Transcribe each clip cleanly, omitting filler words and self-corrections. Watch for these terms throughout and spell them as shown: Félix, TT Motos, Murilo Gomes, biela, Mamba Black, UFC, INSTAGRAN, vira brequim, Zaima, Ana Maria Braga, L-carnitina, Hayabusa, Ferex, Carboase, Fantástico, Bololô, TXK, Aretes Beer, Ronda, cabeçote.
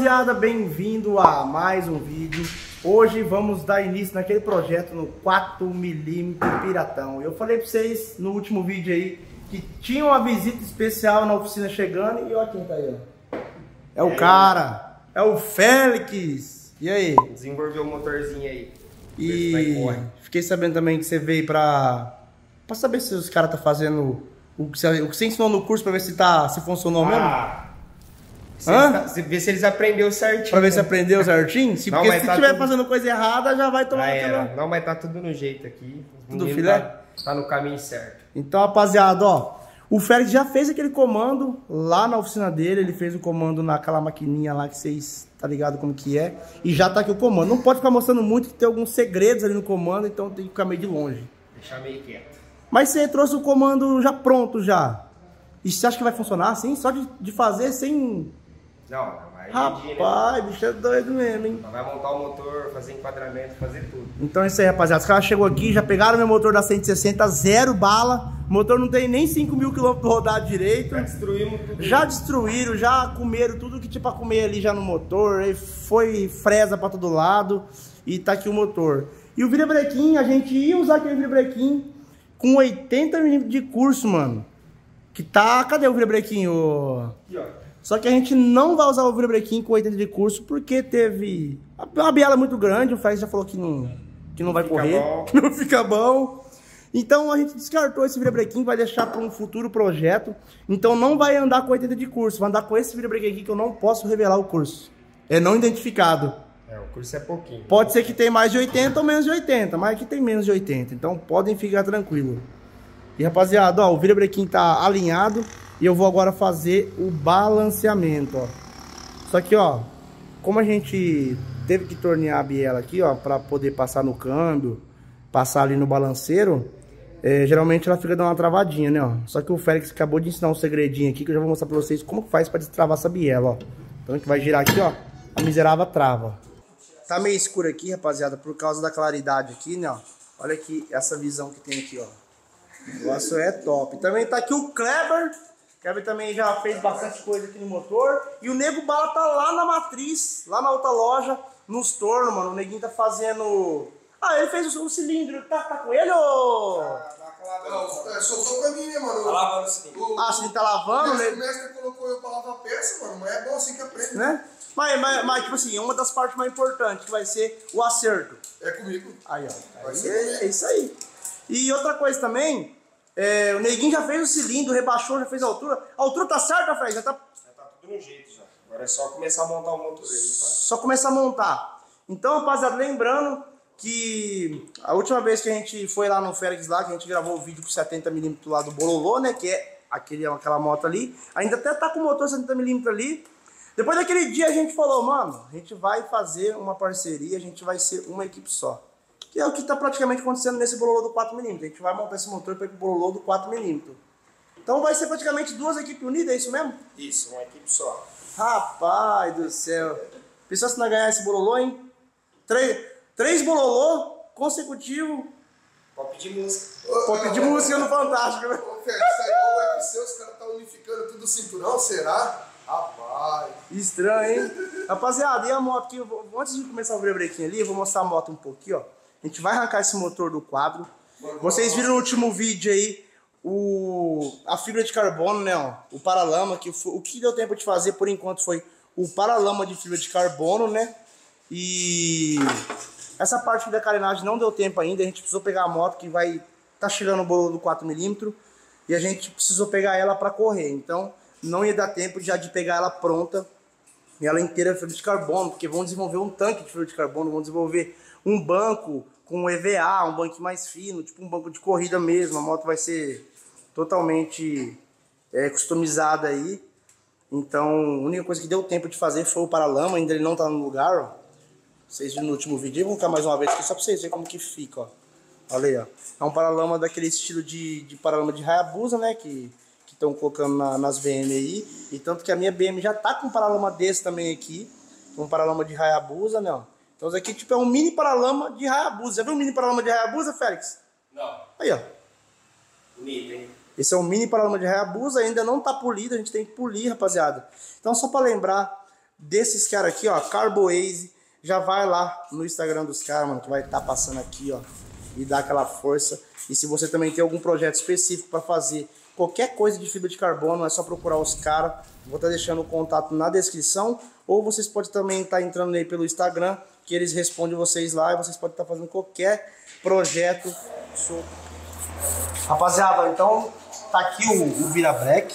Rapaziada, bem-vindo a mais um vídeo. Hoje vamos dar início naquele projeto no 4mm Piratão. Eu falei pra vocês no último vídeo aí que tinha uma visita especial na oficina chegando. E olha quem tá aí, ó. É o cara, é o Félix. E aí? Desenvolveu o motorzinho aí. E fiquei sabendo também que você veio pra saber se os caras tá fazendo o que você ensinou no curso, pra ver se funcionou mesmo. Ver se eles aprenderam certinho. Pra ver se aprendeu certinho? Se, não, porque se tá estiver tudo... fazendo coisa errada, já vai tomar aquela... Não, mas tá tudo no jeito aqui. Tudo filé? Tá no caminho certo. Então, rapaziada, ó. O Félix já fez aquele comando lá na oficina dele. Ele fez o comando naquela maquininha lá que vocês... Tá ligado como que é? E já tá aqui o comando. Não pode ficar mostrando muito, que tem alguns segredos ali no comando. Então tem que ficar meio de longe. Deixar meio quieto. Mas você trouxe o comando já pronto, já. E você acha que vai funcionar assim? Só de fazer sem... Não, mas rapaz, bicho é doido mesmo, hein? Vai montar o motor, fazer enquadramento, fazer tudo. Então é isso aí, rapaziada. Os caras chegou aqui, já pegaram meu motor da 160, zero bala. O motor não tem nem 5.000 km rodado direito. Já destruímos tudo. Já destruíram, já comeram tudo que tinha pra comer ali já no motor. Aí foi fresa pra todo lado. E tá aqui o motor. E o virabrequim, a gente ia usar aquele virabrequim com 80mm de curso, mano. Que tá... Cadê o virabrequim? Aqui, ó. Só que a gente não vai usar o virabrequim com 80 de curso, porque teve uma biela muito grande, o Félix já falou que não vai correr, bom. Não fica bom. Então a gente descartou esse virabrequim, vai deixar para um futuro projeto. Então não vai andar com 80 de curso, vai andar com esse virabrequim aqui, que eu não posso revelar o curso. É não identificado. É, o curso é pouquinho. Pode ser que tem mais de 80 ou menos de 80, mas aqui tem menos de 80, então podem ficar tranquilos. E rapaziada, ó, o virabrequim tá alinhado. E eu vou agora fazer o balanceamento, ó. Só que, ó, como a gente teve que tornear a biela aqui, ó, pra poder passar no câmbio, passar ali no balanceiro, geralmente ela fica dando uma travadinha, né, ó. Só que o Félix acabou de ensinar um segredinho aqui, que eu já vou mostrar pra vocês como que faz pra destravar essa biela, ó. Então a gente vai girar aqui, ó, a miserável trava. Tá meio escuro aqui, rapaziada, por causa da claridade aqui, né, ó. Olha aqui essa visão que tem aqui, ó. O negócio é top. Também tá aqui o Kleber... Kevin também já fez bastante coisa aqui no motor. E o Nego Bala tá lá na matriz, lá na outra loja, nos tornos, mano. O Neguinho tá fazendo... Ah, ele fez o cilindro. Tá com ele, ô? Não, soltou pra mim, né, mano? Tá lavando o cilindro. Ah, o cilindro tá lavando, né? O mestre colocou eu pra lavar peça, mano. Mas é bom assim que aprende. Né? Mas, tipo assim, uma das partes mais importantes, que vai ser o acerto. É comigo. Aí, ó. Aí, é isso aí. E outra coisa também... É, o Neguinho já fez o cilindro, rebaixou, já fez a altura. A altura tá certa, Fred? Já tá tudo no jeito já. Agora é só começar a montar o motor dele, tá? Só começar a montar. Então, rapaziada, lembrando que a última vez que a gente foi lá no Ferex lá, que a gente gravou o vídeo com 70mm lá do Bololô, né? Que é aquela moto ali. Ainda até tá com o motor 70mm ali. Depois daquele dia a gente falou, mano, a gente vai fazer uma parceria, a gente vai ser uma equipe só. Que é o que está praticamente acontecendo nesse Bololô do 4mm. A gente vai montar esse motor para ir para o Bololô do 4mm. Então vai ser praticamente duas equipes unidas, é isso mesmo? Isso, uma equipe só. Rapaz do céu. Pessoal, se não ganhar esse Bololô, hein? Três Bololô consecutivos. Pode pedir música. Pode pedir música no Fantástico, né? Ô, Félix, o UFC, os caras estão unificando tudo o cinturão, será? Rapaz. Estranho, hein? Rapaziada, e a moto aqui? Antes de começar o virabrequim ali, eu vou mostrar a moto um pouquinho, ó. A gente vai arrancar esse motor do quadro. Vocês viram no último vídeo aí a fibra de carbono, né? Ó, o paralama. O que deu tempo de fazer por enquanto foi o paralama de fibra de carbono, né? E essa parte da carenagem não deu tempo ainda. A gente precisou pegar a moto que vai... Tá chegando o Bololô do 4mm. E a gente precisou pegar ela pra correr. Então não ia dar tempo já de pegar ela pronta. E ela inteira de fibra de carbono. Porque vão desenvolver um tanque de fibra de carbono. Vão desenvolver um banco com EVA, um banco mais fino, tipo um banco de corrida mesmo. A moto vai ser totalmente customizada aí. Então, a única coisa que deu tempo de fazer foi o paralama. Ainda ele não tá no lugar, ó. Vocês viram no último vídeo. Eu vou colocar mais uma vez aqui só pra vocês verem como que fica, ó. Olha aí, ó. É um paralama daquele estilo de paralama de Hayabusa, né? Que estão colocando nas BM aí. E tanto que a minha BM já tá com um paralama desse também aqui. Um paralama de Hayabusa, né, ó. Então isso aqui tipo, é um mini paralama de Hayabusa. Já viu um mini paralama de Hayabusa, Félix? Não. Aí, ó. Bonito, hein? Esse é um mini paralama de Hayabusa, ainda não tá polido, a gente tem que polir, rapaziada. Então só pra lembrar desses caras aqui, ó, Carboase, já vai lá no Instagram dos caras, mano, que vai estar passando aqui, ó, e dá aquela força. E se você também tem algum projeto específico para fazer qualquer coisa de fibra de carbono, é só procurar os caras. Vou estar deixando o contato na descrição, ou vocês podem também estar entrando aí pelo Instagram, que eles respondem vocês lá, e vocês podem estar fazendo qualquer projeto. Rapaziada, então tá aqui o Vira Black,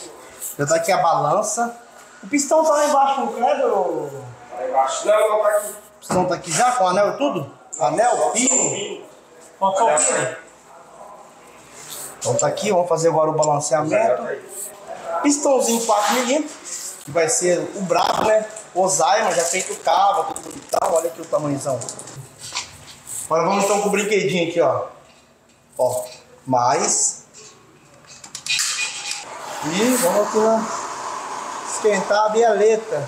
já tá aqui a balança. O pistão tá lá embaixo, não credo? Ou... Tá embaixo, não, tá aqui. O pistão tá aqui já, com o anel e tudo? Anel, pino? Faltou o pino? Então tá aqui, vamos fazer agora o balanceamento. Pistãozinho 4mm, que vai ser o brabo, né? O Zaima, já feito cava, tudo e tal. Olha aqui o tamanhozão. Agora vamos então com o brinquedinho aqui, ó. Ó, mais. E vamos aqui lá esquentar a bieleta.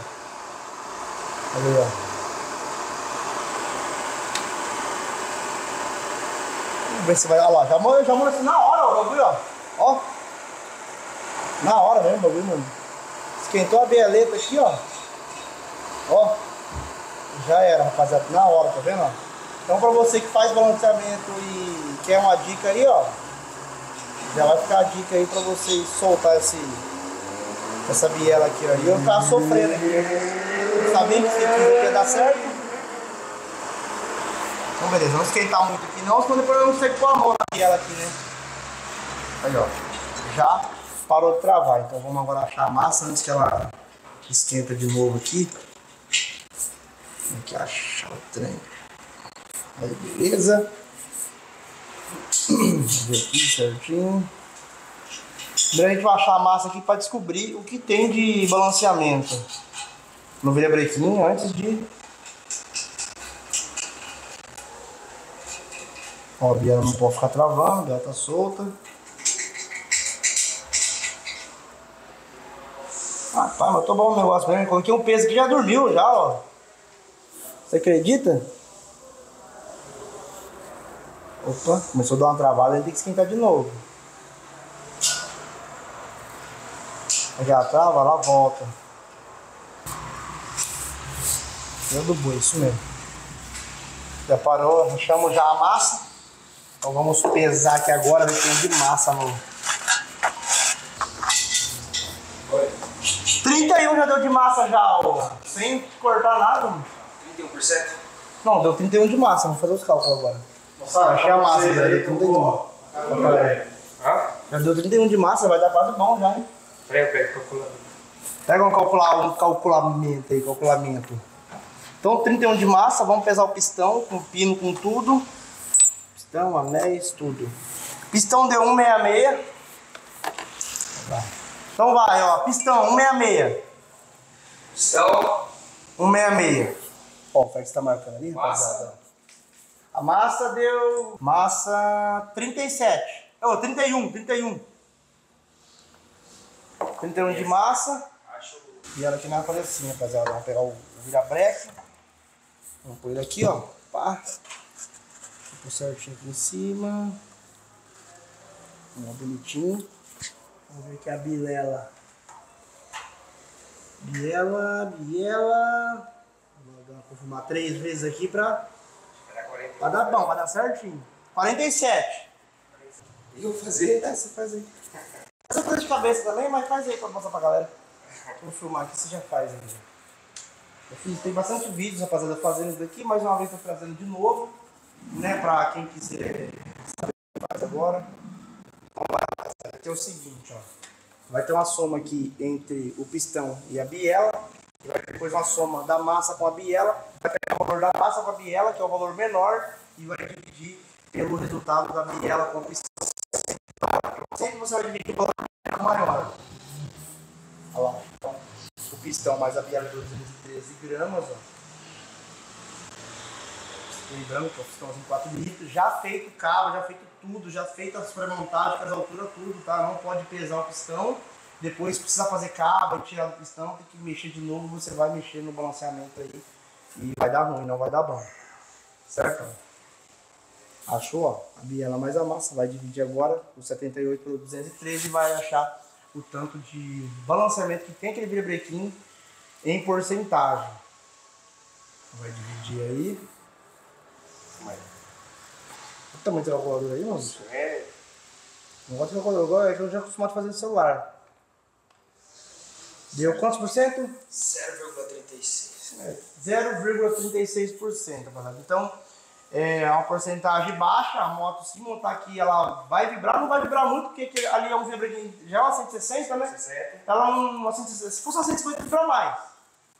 Olha aí, ó. Vamos ver se vai. Olha lá, já manda assim na hora, ó, o bagulho, ó. Ó. Na hora mesmo, o bagulho, mano. Esquentou a bieleta aqui, ó. Ó. Já era, rapaziada. Na hora, tá vendo, ó? Então pra você que faz balanceamento e quer uma dica aí, ó, já vai ficar a dica aí pra vocês soltar essa biela aqui, ó. E eu tava sofrendo, hein? Sabia que isso aqui ia dar certo? Então beleza, não esquentar muito aqui não, senão depois eu não sei qual amor a biela aqui, né? Aí ó, já parou de travar, então vamos agora achar a massa antes que ela esquenta de novo aqui. Tem que achar o trem. Aí, beleza. Vamos ver aqui certinho. Primeiro a gente vai achar a massa aqui para descobrir o que tem de balanceamento. Não vira brequinho antes de... Ó, a biela não pode ficar travando, a biela tá solta. Ah, pai, mas tô bom o negócio mesmo. Coloquei um peso que já dormiu, já, ó. Você acredita? Opa, começou a dar uma travada, ele tem que esquentar de novo. Aqui a trava, ela volta. Deu do boi, isso mesmo. Já parou, achamos já a massa. Então vamos pesar aqui agora, ver que tem de massa, mano. 31 já deu de massa já, ó. Sem cortar nada, mano. 31%? Não, deu 31 de massa, vamos fazer os cálculos agora. Nossa, achei a massa, já deu 31. Já deu 31 de massa, vai dar quase bom já, hein? Pega o calculador. Pega um calculamento aí, calculamento. Então 31 de massa, vamos pesar o pistão, com pino, com tudo. Pistão, anéis, tudo. Pistão deu 1,66. Então vai, ó, pistão, 1,66. Pistão, 1,66. Ó, o Ferex tá marcando ali, rapaziada. A massa deu... Massa... 37. Oh, 31 de massa. E ela aqui não vai fazer assim, rapaziada. Vamos pegar o virabreque. Vamos pôr ele aqui, ó. Pá. Ficou certinho aqui em cima. Ó, bonitinho. Vamos ver aqui a bilela. Biela... Vou confirmar 3 vezes aqui pra... Vai dar bom, vai dar certinho. 47. Eu vou fazer? É, você faz aí. Essa coisa de cabeça também, mas faz aí pra mostrar pra galera. Vou filmar aqui, você já faz aí. Eu fiz, tem bastante vídeos, rapaziada, fazendo isso daqui. Mais uma vez, tô trazendo de novo, né? Pra quem quiser saber o que faz agora. Então, vai ter o seguinte, ó. Vai ter uma soma aqui entre o pistão e a biela. E vai ter depois uma soma da massa com a biela. Vai pegar o valor da massa com a biela, que é o valor menor, e vai dividir pelo resultado da biela com o pistão. Sempre você vai dividir pelo valor maior. Olha lá. Então, o pistão mais a biela é 213 gramas. Ó. Lembrando que é o pistãozinho 4 litros. Já feito cabo, já feito tudo, já feito as pré-montagens, as alturas, tudo, tá? Não pode pesar o pistão. Depois, se precisar fazer cabo, tirar do pistão, tem que mexer de novo. Você vai mexer no balanceamento aí. E vai dar ruim, não vai dar bom. Certo? Achou, ó, a biela mais a massa. Vai dividir agora o 78 pelo 213 e vai achar o tanto de balanceamento que tem aquele virebrequinho em porcentagem. Vai dividir aí. O tamanho da calculadora aí, mano? É. Não gosto de calculadora agora, é que eu já acostumado a fazer no celular. Deu quantos por cento? 0,36%. É, 0,36%, rapaziada. Então, é uma porcentagem baixa. A moto, se montar aqui, ela vai vibrar. Não vai vibrar muito, porque ali é um vibradinho. Já é uma 160, né? 160. Ela não, se fosse uma 150, vibra mais.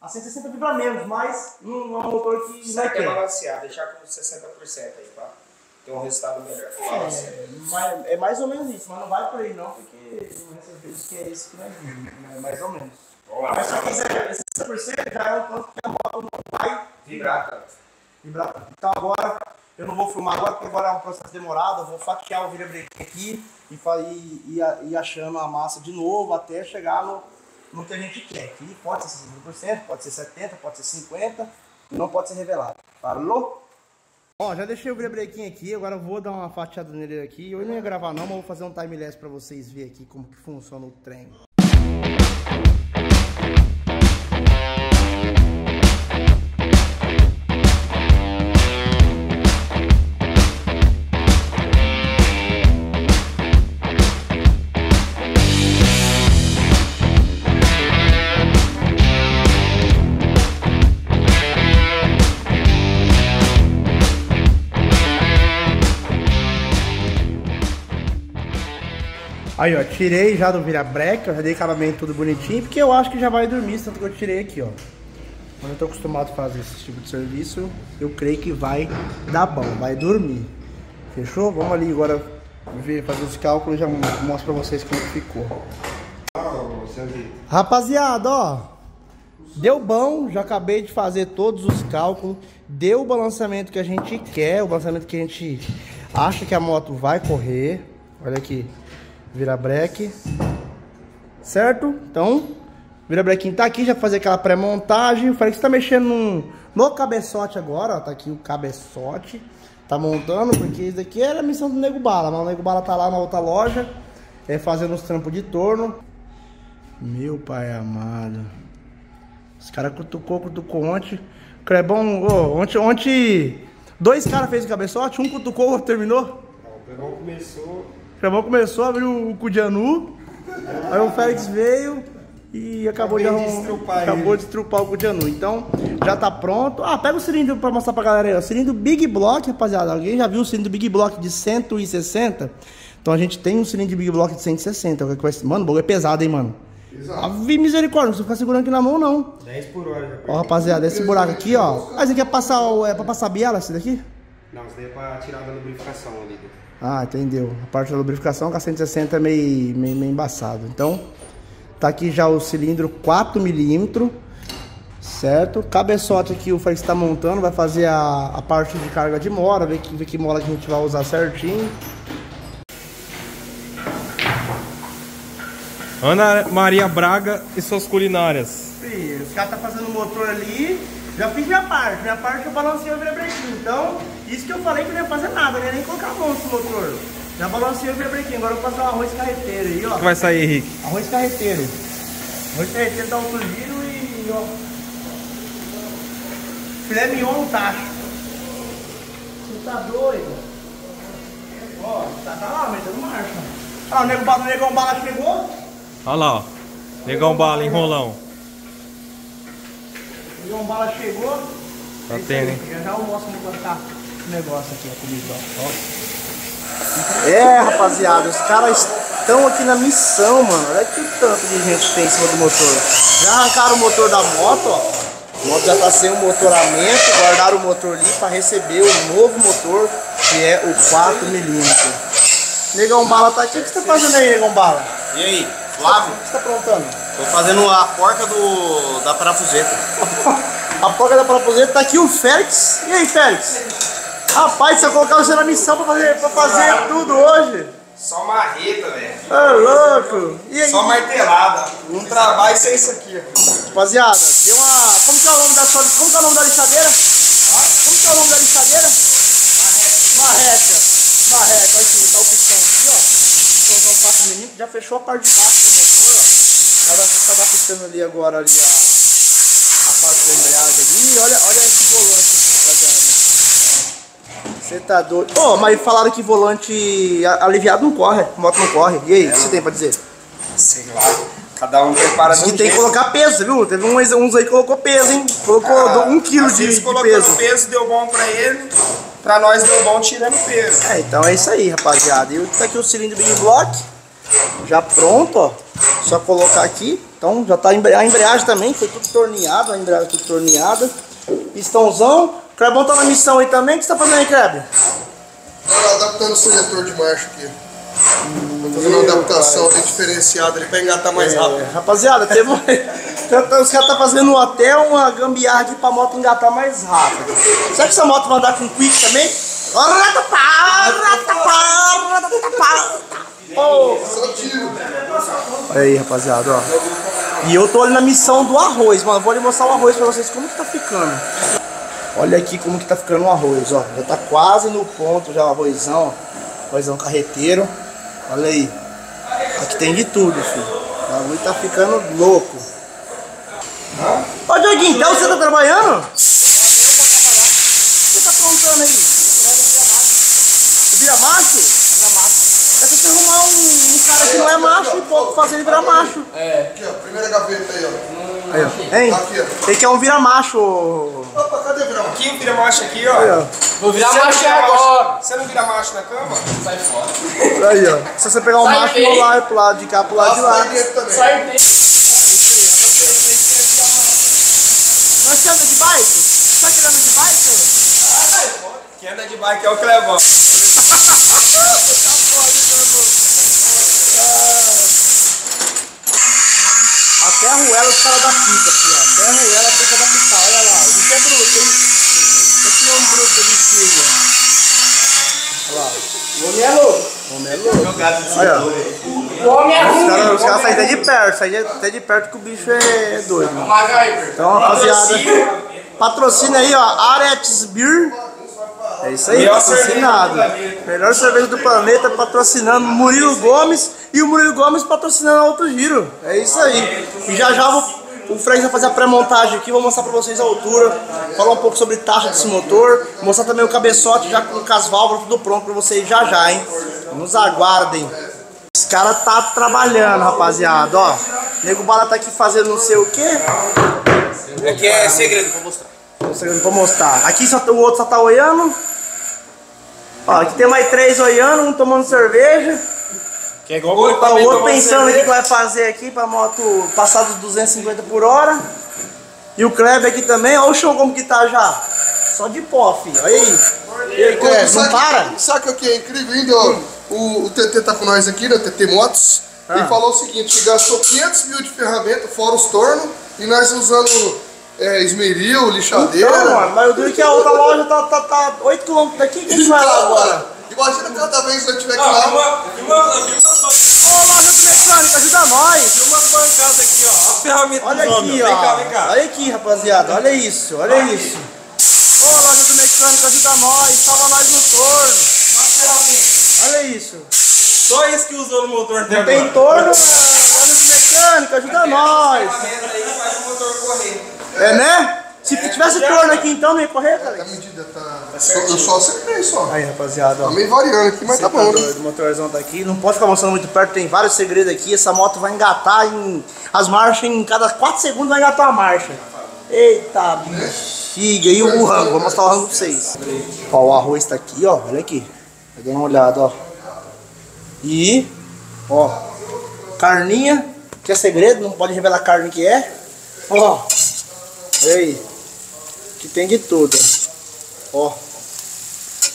A 160 vibra menos, mas não é um motor que... Isso aqui é balancear, deixar com 60% aí, pá. Ter um resultado melhor. É mais ou menos isso, mas não vai por aí não, porque o resultado que é esse que nós vimos, mais ou menos. Olá, mas só que esse 60% já é um tanto que a moto não vai vibrar tanto. Então agora, eu não vou filmar agora, porque agora é um processo demorado, eu vou fatiar o virabreque aqui e achando a massa de novo até chegar no que a gente quer. Aqui pode ser 60%, pode ser 70%, pode ser 50%, não pode ser revelado. Falou? Ó, já deixei o virabrequinho aqui, agora eu vou dar uma fatiada nele aqui. Eu não ia gravar não, mas vou fazer um time-lapse pra vocês verem aqui como que funciona o trem. Aí, ó, tirei já do virabreque, já dei acabamento tudo bonitinho, porque eu acho que já vai dormir, tanto que eu tirei aqui, ó. Quando eu tô acostumado a fazer esse tipo de serviço, eu creio que vai dar bom, vai dormir. Fechou? Vamos ali agora ver, fazer os cálculos e já mostro pra vocês como ficou. Rapaziada, ó, deu bom, já acabei de fazer todos os cálculos, deu o balanceamento que a gente quer, o balanceamento que a gente acha que a moto vai correr. Olha aqui. Virabreque, certo? Então, virabrequinho tá aqui, já fazer aquela pré-montagem. O Ferex tá mexendo no cabeçote agora, ó, tá aqui o cabeçote. Tá montando, porque isso daqui era a missão do Nego Bala, mas o Nego Bala tá lá na outra loja, fazendo os trampos de torno. Meu pai amado. Os caras cutucou ontem. Crebão, oh, ontem dois caras fez o cabeçote, um cutucou, o outro terminou. O Crebão começou a abrir o cu de anu, aí o Félix veio e acabou de estrupar o cu de anu. Então, já tá pronto. Ah, pega o cilindro pra mostrar pra galera aí, ó. Cilindro Big Block, rapaziada. Alguém já viu o cilindro Big Block de 160? Então a gente tem um cilindro Big Block de 160. Mano, o bagulho é pesado, hein, mano? Pesado. Ah, misericórdia, não precisa ficar segurando aqui na mão, não. 10 por hora. Ó, rapaziada, esse buraco aqui, ó. Ah, esse aqui é pra passar a biela, esse daqui? Não, isso daí é pra tirar da lubrificação ali. Ah, entendeu. A parte da lubrificação com a 160 é meio embaçado. Então, tá aqui já o cilindro 4mm, certo? Cabeçote aqui o Ferex tá montando, vai fazer a parte de carga de mola, ver que mola que a gente vai usar certinho. Ana Maria Braga e suas culinárias. Sim, o cara tá fazendo o motor ali, já fiz minha parte eu balancei o virabrequinho, então... Isso que eu falei que não ia fazer nada, não ia nem colocar a mão no motor. Já balancei o virabrequinho, agora eu vou passar o arroz carreteiro aí, ó. O que vai sair, Henrique? Arroz carreteiro. Arroz carreteiro dá um giro e, ó. Filé mignon no tacho. Você tá doido? Ó, tá lá, mas não marcha. Ah, o Negão Bala chegou? Olha lá, ó. Negão Bala, enrolão. O Negão Bala chegou. Tá tendo, hein? Já eu mostro como tá. Negócio aqui, a comida, ó. É, rapaziada, os caras estão aqui na missão, mano. Olha que tanto de gente tem em cima do motor. Já arrancaram o motor da moto, ó. A moto já tá sem o motoramento. Guardaram o motor ali para receber o novo motor, que é o 4mm. Negão Bala tá aqui. O que você tá fazendo aí, Negão Bala? E aí, Flávio? O que você tá aprontando? Tô fazendo a porca da parafuseta. A porca da parafuseta. Tá aqui o Félix. E aí, Félix? Rapaz, só colocar você na missão pra fazer tudo hoje. Só marreta, velho. É louco. E aí? Só martelada. Um trabalho sem isso aqui, ó. Rapaziada, deu uma... Como que é o nome da sua... Como que é o nome da lixadeira? Ah? Como que é o nome da lixadeira? Marreca. Olha aqui, tá o pistão aqui, ó. Vou colocar o 4mm. Já fechou a parte de baixo do motor, ó. Tá pistando ali agora, ali, ó. da embreagem aqui. Ih, olha esse volante, rapaziada. Você tá doido. Ó, mas falaram que volante aliviado não corre, moto não corre. E aí, o que você tem pra dizer? Sei lá. Cada um prepara de um jeito. Tem que colocar peso, viu? Teve uns aí que colocou peso, hein? Colocou 1 quilo de peso. Peso deu bom pra ele, pra nós deu bom tirando peso. É, então é isso aí, rapaziada. E tá aqui o cilindro Big Block, já pronto, ó. Só colocar aqui. Então já tá a embreagem também, foi tudo torneado, a embreagem tudo torneada. Pistãozão. O Crebão tá na missão aí também. O que você tá fazendo aí, Creb? Tá adaptando o seletor de marcha aqui. Fazendo uma adaptação diferenciada ali pra engatar mais rápido. Rapaziada, teve os caras tá fazendo até uma gambiarra aqui pra moto engatar mais rápido. Será que essa moto vai andar com quick também? Olha aí, rapaziada, ó. E eu tô ali na missão do arroz, mano. Vou ali mostrar o arroz pra vocês como que tá ficando. Olha aqui como que tá ficando o arroz, ó. Já tá quase no ponto já o arrozão, ó. Arrozão carreteiro. Olha aí. Aqui tem de tudo, filho. O bagulho tá ficando louco. Ô, Dioguinho, então você tá trabalhando? Você tá aprontando aí? Vira macho? Vira macho. É só você arrumar um cara que não é macho e pouco fazer ele virar macho. É. Aqui, ó. Primeira gaveta aí, ó. Aí, ó. Hein? Aqui, ó. Tem que é um vira macho. Opa, cadê o vira macho? Aqui, o vira macho aqui, ó. Aí, ó. Vou virar macho agora. Você não vira macho na cama? Sai fora. Aí, ó. Se você pegar um macho, vou lá, pro lado de cá, pro lado de lá. Sai bem. Nós que anda de bike? Sabe que ele anda de bike? Ah, sai fora. Quem anda de bike é o Clebão. Tá foda, Clebão. Até a ruela os caras da fita aqui, ó. Até a ruela fica da fita. Olha lá. Isso é bruto, hein? Esse homem bruto ali chega. Olha lá. O homem é louco. O homem é louco. Olha, o homem é ruim. Os caras saem até de perto. Saem até de perto que o bicho é doido. Então, rapaziada. Patrocina aí, ó. Aretes Beer. É isso aí, patrocinado. Melhor cerveja do planeta patrocinando Murilo Gomes. E o Murilo Gomes patrocinando Outro Giro. É isso aí. E já já vou... O Ferex vai fazer a pré-montagem aqui, vou mostrar pra vocês a altura, falar um pouco sobre taxa desse motor, mostrar também o cabeçote já com as válvulas, tudo pronto pra vocês já já, hein? Nos aguardem. Esse cara tá trabalhando, rapaziada, ó. O Nego Bala tá aqui fazendo não sei o quê. Aqui é segredo pra mostrar. É segredo pra mostrar. Aqui só, o outro só tá olhando. Ó, aqui tem mais 3 olhando, um tomando cerveja. Que é igual o outro pensando o que vai fazer aqui pra moto passar dos 250 por hora. E o Kleber aqui também, olha o show como que tá já. Só de pó, filho. Olha aí. E aí, Kleber, não para? Sabe o que é incrível ainda? O TT tá com nós aqui, né? O TT Motos. E falou o seguinte, que gastou 500 mil de ferramenta, fora os tornos. E nós usando esmeril, lixadeira. Então, mano, mas eu digo que a outra loja tá 8 km daqui. Quem vai lá agora? Imagina cada vez que eu tiver que ir lá. Ô, loja do mecânico, ajuda nós. Tem umas bancadas aqui, ó. A ferramenta do homem. Vem cá, vem cá. Olha aqui, rapaziada. Olha isso, olha isso. Ô, loja do mecânico, ajuda nós. Salva nós no torno. Olha isso. Só isso que usou no motor até agora. Tem torno, loja do mecânico, ajuda nós. É, né? Se tivesse torno aqui então, não ia correr, cara? A medida tá certinho. Eu só acertei só. Aí, rapaziada, ó. Tá meio variando aqui, mas tá bom, né? O motorzão tá aqui. Não pode ficar mostrando muito perto, tem vários segredos aqui. Essa moto vai engatar as marchas em cada 4 segundos, vai engatar a marcha. Eita, bexiga. E o rango, vou mostrar o rango pra vocês. Ó, o arroz tá aqui, ó. Olha aqui. Vai dando uma olhada, ó. E, ó. Carninha, que é segredo, não pode revelar a carne que é. Ó. E aí. Que tem de tudo, ó.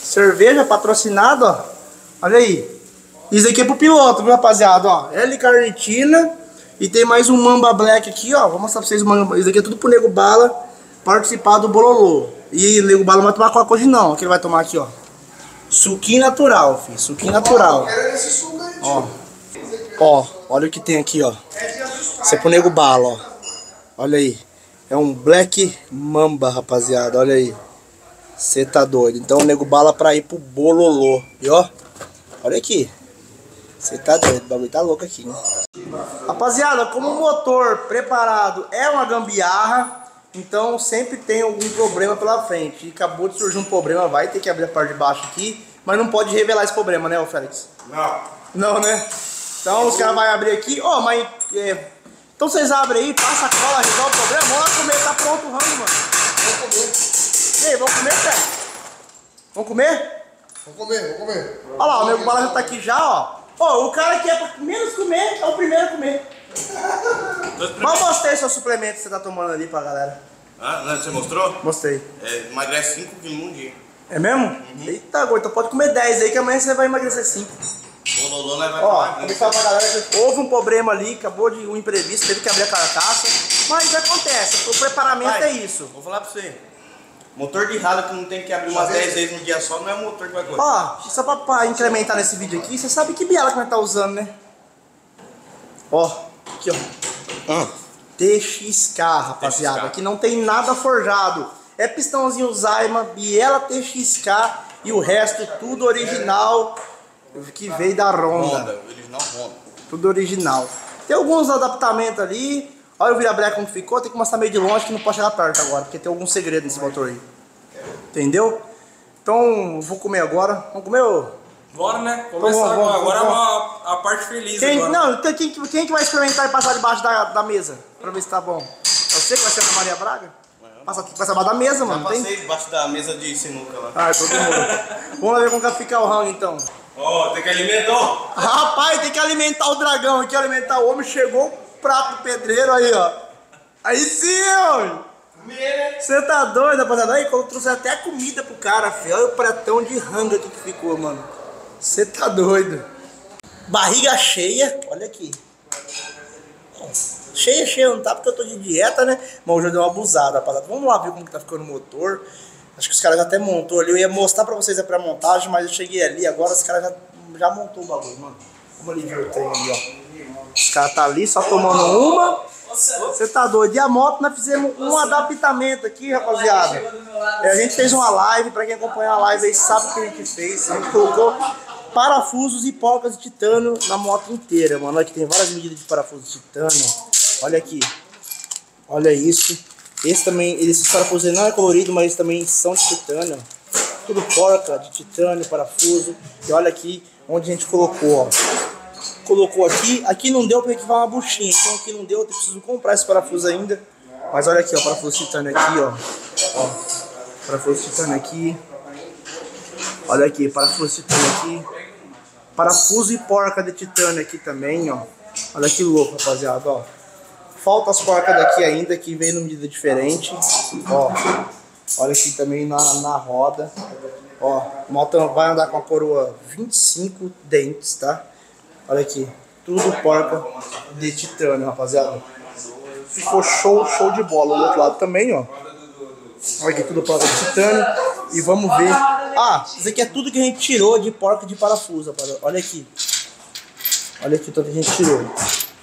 Cerveja patrocinada, ó. Olha aí. Isso aqui é pro piloto, viu, rapaziada, ó. L-carnitina. E tem mais um Mamba Black aqui, ó. Vou mostrar pra vocês o Mamba. Isso aqui é tudo pro Nego Bala participar do Bololô. E o Nego Bala não vai tomar qualquer coisa, não. O que ele vai tomar aqui, ó? Suquinho natural, filho. Suquinho natural. Ó. Ó. Olha o que tem aqui, ó. Isso é pro Nego Bala, ó. Olha aí. É um Black Mamba, rapaziada, olha aí. Você tá doido. Então o Nego Bala pra ir pro Bololô. E ó, olha aqui. Você tá doido, o bagulho tá louco aqui, né? Rapaziada, como o motor preparado é uma gambiarra, Então sempre tem algum problema pela frente. E acabou de surgir um problema, vai ter que abrir a parte de baixo aqui. Mas não pode revelar esse problema, né, Félix? Não. Não, né? Então os caras vão abrir aqui. Ó, mas... É... Então vocês abrem aí, passa a cola, resolve o problema. Vamos lá comer, tá pronto o rango, mano. Vamos comer. E aí, vamos comer, Félix? Vamos comer? Vamos comer. Olha lá, o meu bala já tá aqui já, ó. Ó, o cara que é pra menos comer é o primeiro a comer. Mas eu mostrei seu suplemento que você tá tomando ali pra galera. Ah, não, você mostrou? Mostrei. É, emagrece 5 quilos num dia. É mesmo? Uhum. Eita, goi, então pode comer 10 aí que amanhã você vai emagrecer 5. Bololô não vai tomar. Ó, vou falar pra galera que houve um problema ali, acabou de um imprevisto, teve que abrir a carcaça. Mas acontece, o preparamento é isso. Vou falar pra você. Motor de ralo que não tem que abrir umas 10 vezes no dia só, não é motor que vai correr. Ó, só pra incrementar nesse vídeo aqui, você sabe que biela que nós tá usando, né? Ó. Aqui, ó. TXK, rapaziada. TXK. Aqui não tem nada forjado. É pistãozinho Zaima, biela TXK e o resto tudo original que veio da Ronda. Original Ronda. Tudo original. Tem alguns adaptamentos ali. Olha o virabreca como ficou. Tem que mostrar meio de longe que não pode chegar perto agora, porque tem algum segredo nesse motor aí. Entendeu? Então, vou comer agora. Vamos comer, ô? Bora, né? Começar agora a parte feliz. Quem que vai experimentar e passar debaixo da mesa? Pra ver se tá bom. É você que vai ser a Maria Braga? Passa debaixo da mesa, mano. Já passei debaixo da mesa de sinuca lá. Ah, todo mundo. Vamos lá ver como vai ficar o round então. Ó, tem que alimentar. Rapaz, tem que alimentar o dragão aqui, alimentar o homem. Chegou o prato do pedreiro aí, ó. Aí sim, ó. Você tá doido, rapaziada? Aí trouxe até a comida pro cara, filho. Olha o pratão de rango aqui que ficou, mano. Você tá doido. Barriga cheia, olha aqui. Cheia, não tá porque eu tô de dieta, né? Mas hoje eu dei uma abusada, rapaziada. Vamos lá ver como que tá ficando o motor. Acho que os caras já até montou ali. Eu ia mostrar pra vocês a pré-montagem, mas eu cheguei ali. Agora os caras já montou o bagulho, mano. Vamos ali ver o trem ali, ó. Os caras tá ali só tomando uma. Você tá doido. E a moto nós fizemos um adaptamento aqui, rapaziada. A gente fez uma live, pra quem acompanha a live aí sabe o que a gente fez. A gente colocou parafusos e pólvora de titânio na moto inteira, mano. Aqui tem várias medidas de parafuso de titânio. Olha aqui. Olha isso. Esse também, esses parafusos não é colorido, mas eles também são de titânio. Tudo porca de titânio, parafuso. E olha aqui onde a gente colocou, ó. Colocou aqui. Aqui não deu porque vai uma buchinha. Então aqui não deu, eu preciso comprar esse parafuso ainda. Mas olha aqui, ó. Parafuso de titânio aqui, ó. Ó. Parafuso de titânio aqui. Olha aqui, parafuso de titânio aqui. Parafuso e porca de titânio aqui também, ó. Olha que louco, rapaziada, ó. Falta as porcas daqui ainda, que vem numa medida diferente. Ó, olha aqui também na roda. Ó, a moto vai andar com a coroa 25 dentes, tá? Olha aqui, tudo porca de titânio, rapaziada. Ficou show de bola. Do outro lado também, ó. Olha aqui, tudo porca de titânio. E vamos ver... Ah, isso aqui é tudo que a gente tirou de porca de parafuso, rapaziada. Olha aqui. Olha aqui tudo que a gente tirou.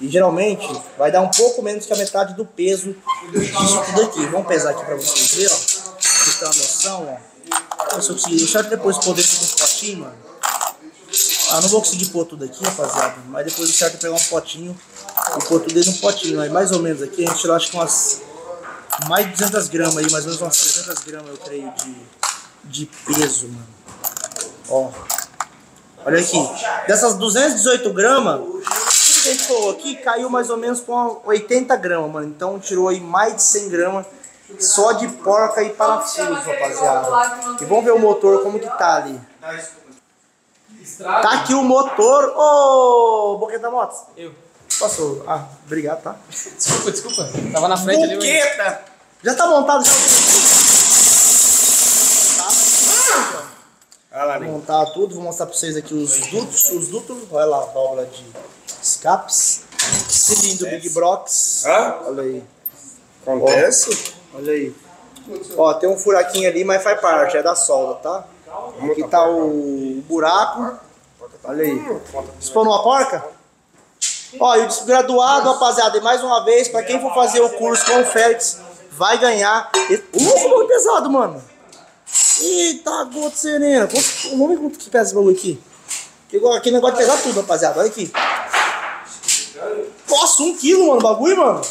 E geralmente vai dar um pouco menos que a metade do peso disso tudo aqui. Vamos pesar aqui pra vocês verem, ó. Vocês têm uma noção, ó. Se eu conseguir, deixa depois pôr dentro de um potinho, mano. Ah, não vou conseguir pôr tudo aqui, rapaziada. Mas depois eu certo pegar um potinho e pôr tudo dentro de um potinho. Aí mais ou menos aqui a gente tirou acho que umas... Mais de 200 gramas aí, mais ou menos umas 300 gramas eu creio de peso, mano. Ó, olha aqui, dessas 218 gramas, tudo que a gente colocou aqui caiu mais ou menos com 80 gramas, mano. Então tirou aí mais de 100 gramas só de porca e parafuso, rapaziada. E vamos ver o motor como que tá ali. Tá aqui o motor. Ô, Boqueta Motos. Eu. Passou. Ah, obrigado, tá? Desculpa. Tava na frente ali. Boqueta! Já tá montado já. Vou montar tudo, vou mostrar pra vocês aqui os dutos, olha lá a válvula de escapes, cilindro Big Brox, olha aí. Acontece? Olha aí. Ó, tem um furaquinho ali, mas faz parte, é da solda, tá? Aqui tá o buraco, olha aí. Expor uma porca? Ó, e o desgraduado, rapaziada, e mais uma vez, pra quem for fazer o curso com o Félix, vai ganhar. Muito pesado, mano. Eita, gota serena. Vamos ver quanto que pesa esse bagulho aqui. Aqui negócio de pesar tudo, rapaziada. Olha aqui. Nossa, 1 quilo, mano, o bagulho, mano.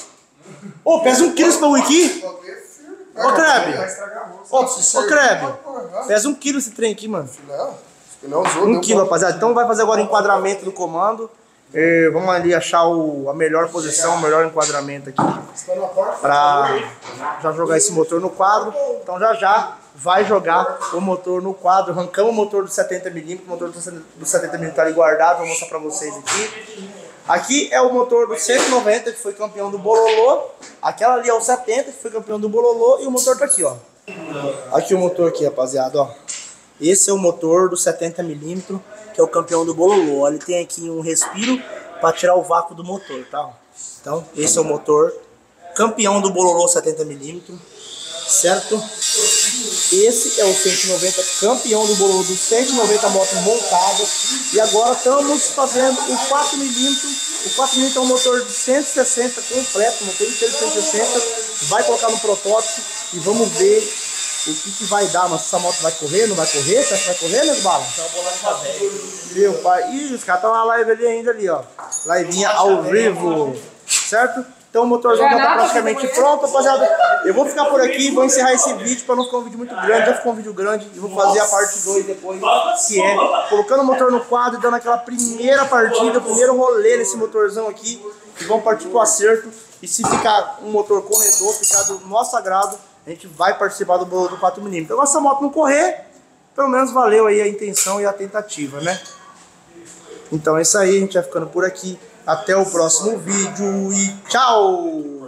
Ô, pesa 1 quilo esse bagulho aqui. Ô, Kreb! Ô, Kreb! Pesa 1 kg esse trem aqui, mano. Filé, usou, 1 kg, rapaziada. Então vai fazer agora o enquadramento do comando. E vamos ali achar a melhor posição, o melhor enquadramento aqui. Pra já jogar esse motor no quadro. Então já vai jogar o motor no quadro. Arrancamos o motor do 70mm. O motor do 70mm tá ali guardado. Vou mostrar pra vocês aqui. Aqui é o motor do 190, que foi campeão do Bololô. Aquela ali é o 70, que foi campeão do Bololô. E o motor tá aqui, ó. Aqui o motor aqui, rapaziada, ó. Esse é o motor do 70mm, que é o campeão do Bololô. Ele tem aqui um respiro para tirar o vácuo do motor, tá? Então, esse é o motor campeão do Bololô 70mm, certo? Esse é o 190, campeão do Bololô, 190 motos montadas. E agora estamos fazendo o 4mm. O 4mm é um motor de 160 completo, motor inteiro de 160. Vai colocar no protótipo e vamos ver o que vai dar. Mas essa moto vai correr, não vai correr? Você acha que vai correr, né, Bala? Meu pai, ih, os caras estão na live ali ainda, ali, ó. Livinha ao vivo, certo? Então o motorzão já tá praticamente pronto, rapaziada. Eu vou ficar por aqui, vou encerrar esse vídeo pra não ficar um vídeo muito grande. Já ficou um vídeo grande e vou fazer a parte 2 depois, que é colocando o motor no quadro e dando aquela primeira partida, o primeiro rolê nesse motorzão aqui. E vamos partir pro acerto. E se ficar um motor corredor, ficar do nosso agrado, a gente vai participar do bolo do 4mm. Então se essa moto não correr, pelo menos valeu aí a intenção e a tentativa, né? Então é isso aí, a gente vai ficando por aqui. Até o próximo vídeo e tchau!